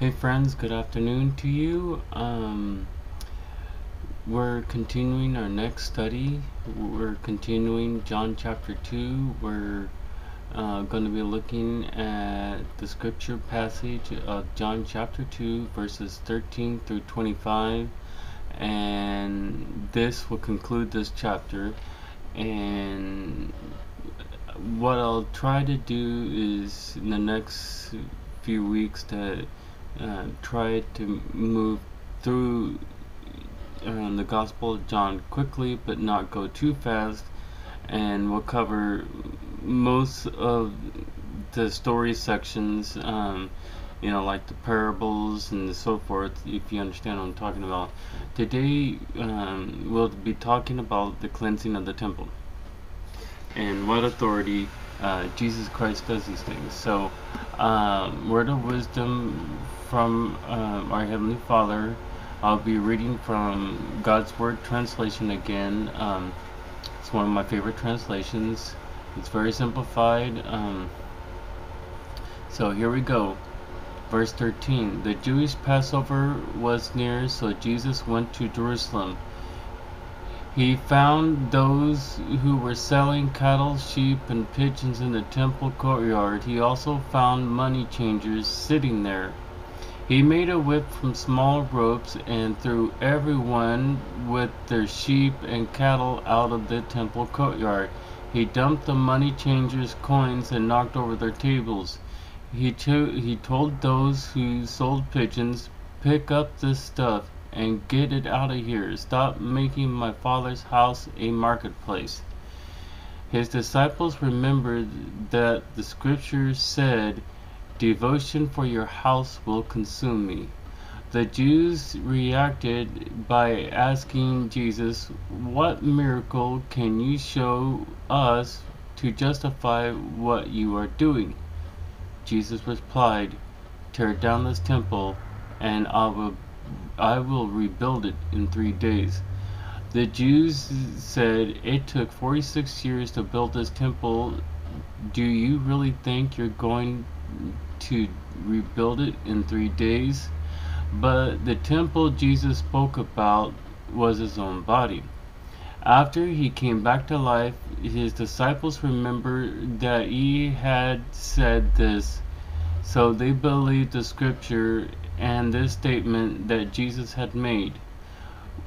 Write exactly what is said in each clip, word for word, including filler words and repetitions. Hey friends, good afternoon to you. Um, we're continuing our next study. We're continuing John chapter two. We're uh, going to be looking at the scripture passage of John chapter two, verses thirteen through twenty-five. And this will conclude this chapter. And what I'll try to do is in the next few weeks to Uh, try to move through uh, the Gospel of John quickly but not go too fast, and we'll cover most of the story sections, um, you know, like the parables and so forth, if you understand what I'm talking about. Today um, we'll be talking about the cleansing of the temple and what authority uh, Jesus Christ does these things. So uh, word of wisdom from uh, our Heavenly Father. I'll be reading from God's Word translation again. Um, it's one of my favorite translations. It's very simplified. Um, so here we go. Verse thirteen. The Jewish Passover was near, so Jesus went to Jerusalem. He found those who were selling cattle, sheep, and pigeons in the temple courtyard. He also found money changers sitting there. He made a whip from small ropes and threw everyone with their sheep and cattle out of the temple courtyard. He dumped the money changers' coins and knocked over their tables. He, he told those who sold pigeons, "Pick up this stuff and get it out of here. Stop making my Father's house a marketplace." His disciples remembered that the scripture said, "Devotion for your house will consume me." The Jews reacted by asking Jesus, "What miracle can you show us to justify what you are doing?" Jesus replied, "Tear down this temple, and I will, I will rebuild it in three days." The Jews said, "It took forty-six years to build this temple. Do you really think you're going to rebuild it in three days?" But the temple Jesus spoke about was his own body. After he came back to life, his disciples remembered that he had said this, so they believed the scripture and this statement that Jesus had made.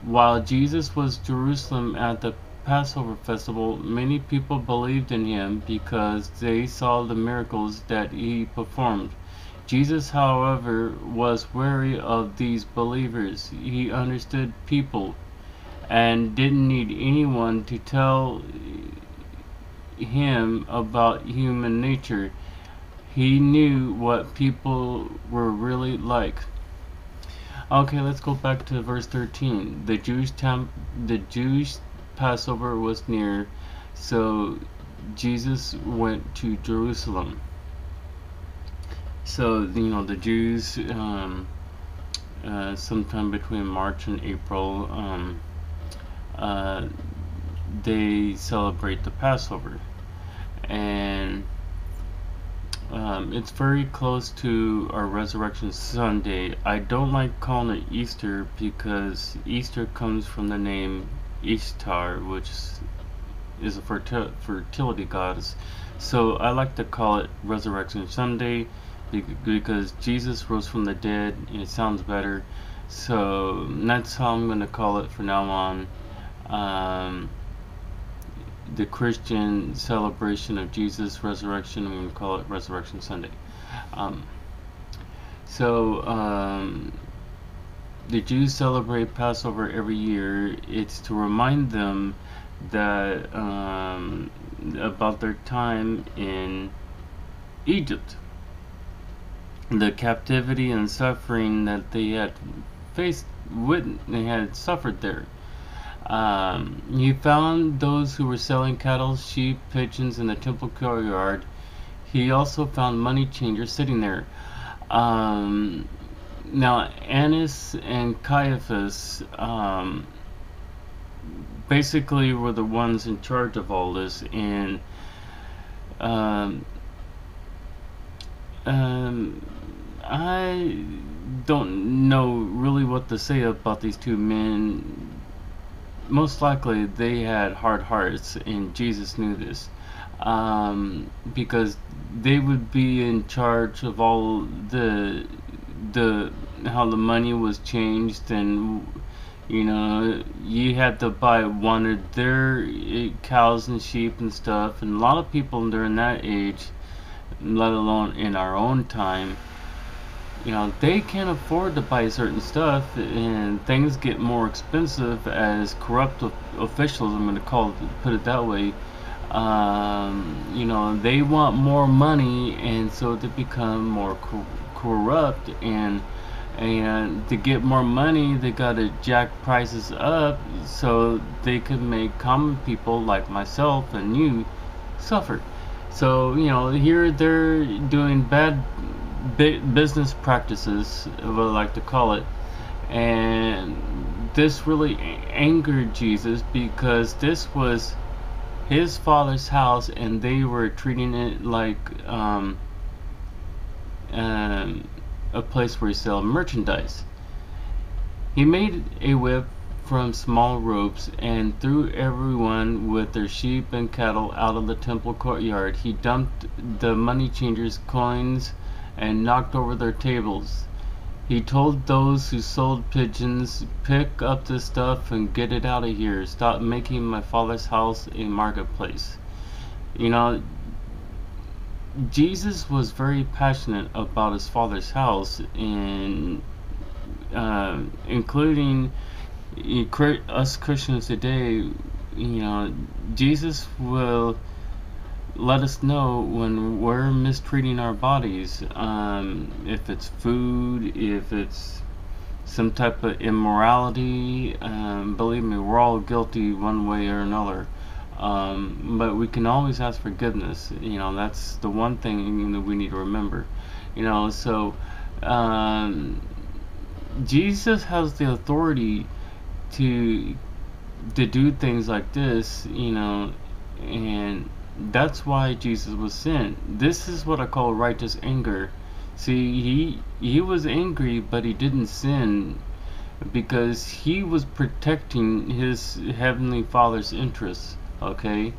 While Jesus was in Jerusalem at the Passover festival, many people believed in him because they saw the miracles that he performed. Jesus, however, was wary of these believers. He understood people and didn't need anyone to tell him about human nature. He knew what people were really like. Okay, let's go back to verse thirteen. The Jewish temp the Jewish Passover was near, so Jesus went to Jerusalem. So, you know, the Jews, um, uh, sometime between March and April, um, uh, they celebrate the Passover. And um, it's very close to our Resurrection Sunday. I don't like calling it Easter because Easter comes from the name Ishtar, which is a fertil fertility goddess. So I like to call it Resurrection Sunday because Jesus rose from the dead, and it sounds better. So that's how I'm going to call it from now on. Um, the Christian celebration of Jesus' resurrection, I'm going to call it Resurrection Sunday. Um, so... Um, The Jews celebrate Passover every year. It's to remind them that um, about their time in Egypt, the captivity and suffering that they had faced, with, they had suffered there. Um, he found those who were selling cattle, sheep, pigeons in the temple courtyard. He also found money changers sitting there. Um, Now, Annas and Caiaphas um, basically were the ones in charge of all this, and um, um, I don't know really what to say about these two men. Most likely they had hard hearts, and Jesus knew this, um, because they would be in charge of all the the how the money was changed, and you know, you had to buy one of their cows and sheep and stuff. And a lot of people during that age, let alone in our own time, you know, they can't afford to buy certain stuff, and things get more expensive as corrupt officials, I'm going to call it, put it that way. Um, you know, they want more money, and so they become more co corrupt, and and to get more money, they got to jack prices up so they could make common people like myself and you suffer. So, you know, here they're doing bad business practices, what I like to call it, and this really angered Jesus, because this was his father's house, and they were treating it like um, um, a place where you sell merchandise. He made a whip from small ropes and threw everyone with their sheep and cattle out of the temple courtyard. He dumped the money changers' coins and knocked over their tables. He told those who sold pigeons, "Pick up this stuff and get it out of here. Stop making my father's house a marketplace." You know, Jesus was very passionate about his father's house, and uh, including us Christians today. You know, Jesus will let us know when we're mistreating our bodies, um, if it's food, if it's some type of immorality. Um, believe me, we're all guilty one way or another, um, but we can always ask forgiveness. You know, that's the one thing that we need to remember, you know. So um, Jesus has the authority to to do things like this, you know, and that's why Jesus was sent. This is what I call righteous anger. See, he he was angry, but he didn't sin, because he was protecting his heavenly father's interests. Okay,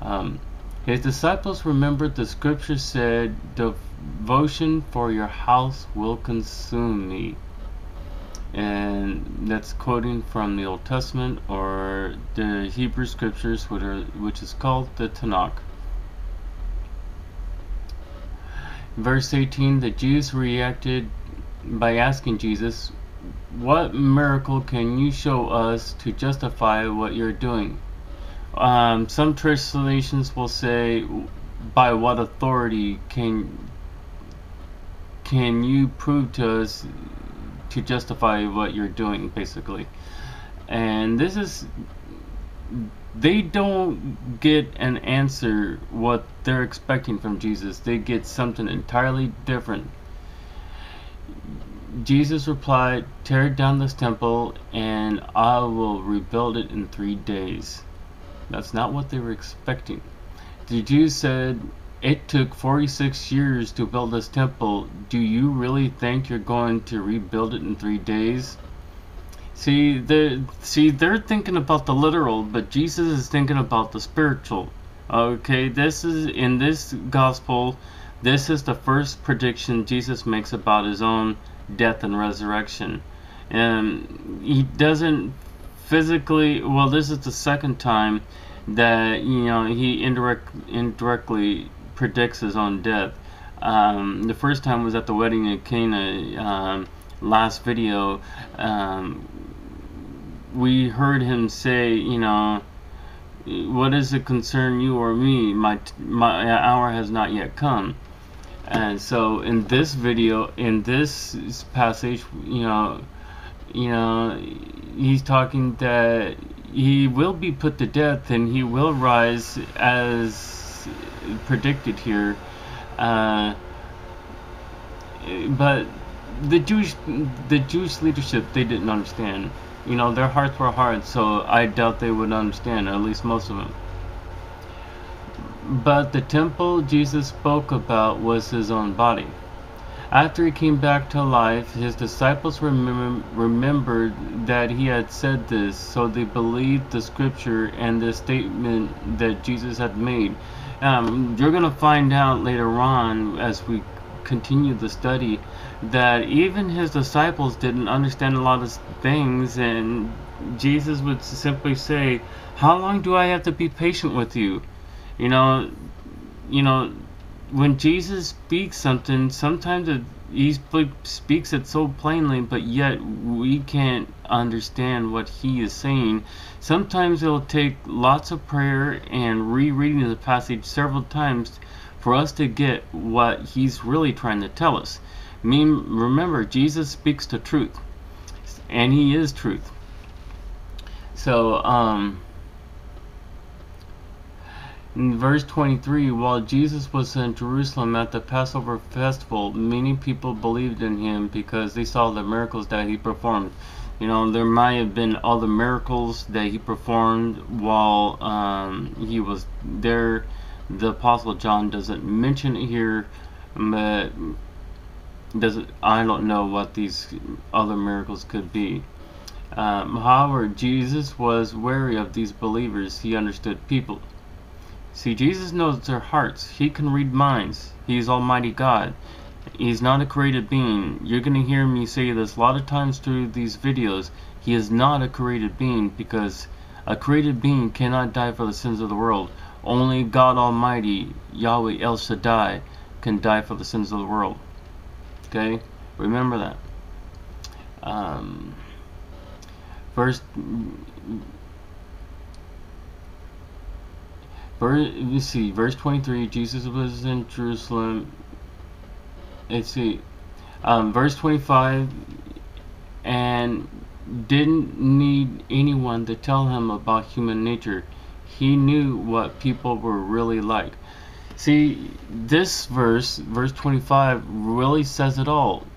um, his disciples remembered the scripture said, "Devotion for your house will consume me," and that's quoting from the Old Testament, or the Hebrew scriptures, which, are, which is called the Tanakh. Verse eighteen, the Jews reacted by asking Jesus, "What miracle can you show us to justify what you're doing?" Um, some translations will say, "By what authority can can you prove to us to justify what you're doing," basically. And this is, they don't get an answer what they're expecting from Jesus. They get something entirely different. Jesus replied, "Tear down this temple and I will rebuild it in three days." That's not what they were expecting. The Jews said, "It took forty-six years to build this temple. Do you really think you're going to rebuild it in three days?" See, they're, see, they're thinking about the literal, but Jesus is thinking about the spiritual. Okay, this is, in this gospel, this is the first prediction Jesus makes about his own death and resurrection. And he doesn't physically, well, this is the second time that, you know, he indirect, indirectly predicts his own death. Um, the first time was at the wedding at Cana. Um, last video, um, we heard him say, you know, "What is it concern you or me? My my hour has not yet come." And so in this video, in this passage, you know, you know, he's talking that he will be put to death and he will rise as predicted here. Uh, but the Jewish the Jewish leadership, they didn't understand. You know, their hearts were hard, so I doubt they would understand, or at least most of them. But the temple Jesus spoke about was his own body. After he came back to life, his disciples remem remembered that he had said this, so they believed the scripture and the statement that Jesus had made. Um, you're going to find out later on, as we continue the study, that even his disciples didn't understand a lot of things, and Jesus would simply say, "How long do I have to be patient with you?" You know, you know, when Jesus speaks something, sometimes it, he sp speaks it so plainly, but yet we can't understand what he is saying. Sometimes it'll take lots of prayer and rereading the passage several times for us to get what he's really trying to tell us. I mean, remember, Jesus speaks the truth, and he is truth. So, um... in verse twenty-three, while Jesus was in Jerusalem at the Passover festival, many people believed in him because they saw the miracles that he performed. You know, there might have been all the miracles that he performed while um, he was there. The Apostle John doesn't mention it here, but doesn't, I don't know what these other miracles could be. Um, however, Jesus was wary of these believers. He understood people. See, Jesus knows their hearts. He can read minds. He's Almighty God. He's not a created being. You're going to hear me say this a lot of times through these videos. He is not a created being, because a created being cannot die for the sins of the world. Only God Almighty, Yahweh El Shaddai, can die for the sins of the world. Okay? Remember that. Um, first... Verse, you see, verse twenty-three, Jesus was in Jerusalem. Let's see, um, verse twenty-five, and didn't need anyone to tell him about human nature. He knew what people were really like. See, this verse, verse twenty-five, really says it all.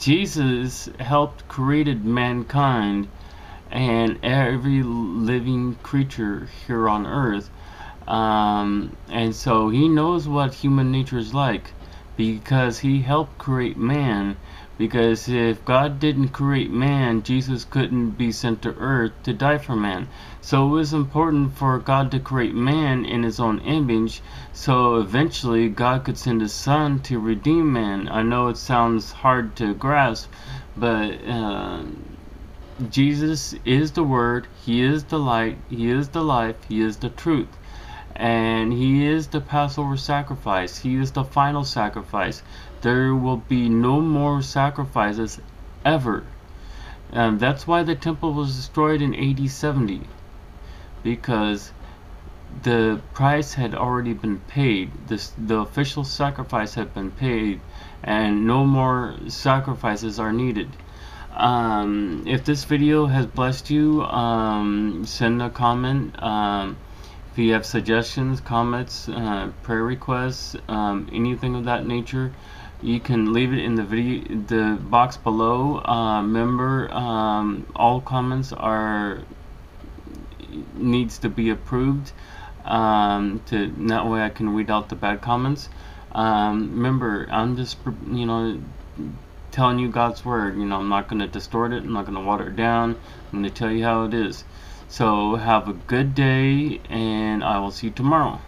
Jesus helped created mankind and every living creature here on earth. Um, and so he knows what human nature is like, because he helped create man. Because if God didn't create man, Jesus couldn't be sent to earth to die for man. So it was important for God to create man in his own image, so eventually God could send his son to redeem man. I know it sounds hard to grasp, but uh, Jesus is the Word. He is the light. He is the life. He is the truth. And he is the Passover sacrifice. He is the final sacrifice. There will be no more sacrifices ever. Um, that's why the temple was destroyed in A D seventy, because the price had already been paid. This, the official sacrifice had been paid, and no more sacrifices are needed. Um, if this video has blessed you, um, send a comment. Um, If you have suggestions, comments, uh, prayer requests, um, anything of that nature, you can leave it in the video, the box below. Uh, remember, um, all comments are needs to be approved. Um, to that way, I can weed out the bad comments. Um, remember, I'm just you know telling you God's word. You know, I'm not going to distort it. I'm not going to water it down. I'm going to tell you how it is. So have a good day, and I will see you tomorrow.